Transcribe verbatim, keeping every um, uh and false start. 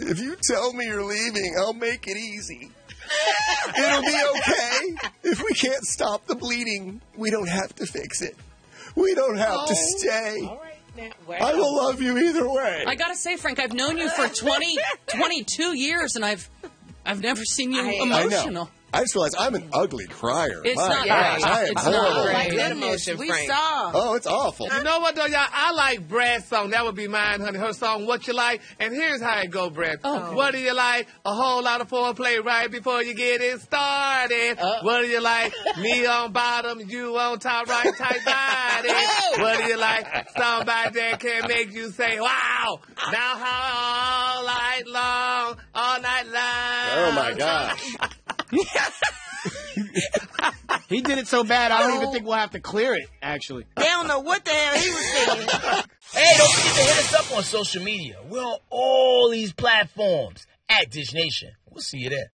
If you tell me you're leaving, I'll make it easy. It'll be okay. If we can't stop the bleeding, we don't have to fix it. We don't have oh, to stay. All right. Well, I will love you either way. I gotta say, Frank, I've known you for twenty, twenty-two years, and I've, I've never seen you I, emotional. I, I just realized I'm an ugly crier. It's My not gosh, I am it's horrible. Not like that emotion, Frank. We saw. Oh, it's awful. You know what, though, y'all? I like Brad's song. That would be mine, honey. Her song, What You Like. And here's how it go, Brad. Oh. What do you like? A whole lot of foreplay right before you get it started. Uh. What do you like? Me on bottom, you on top, right tight body. What do you like? Somebody that can make you say, wow, now how all night long, all night long. Oh, my gosh. He did it so bad, I don't even think we'll have to clear it, actually. They don't know what the hell he was saying. Hey, don't forget to hit us up on social media. We're on all these platforms at Dish Nation. We'll see you there.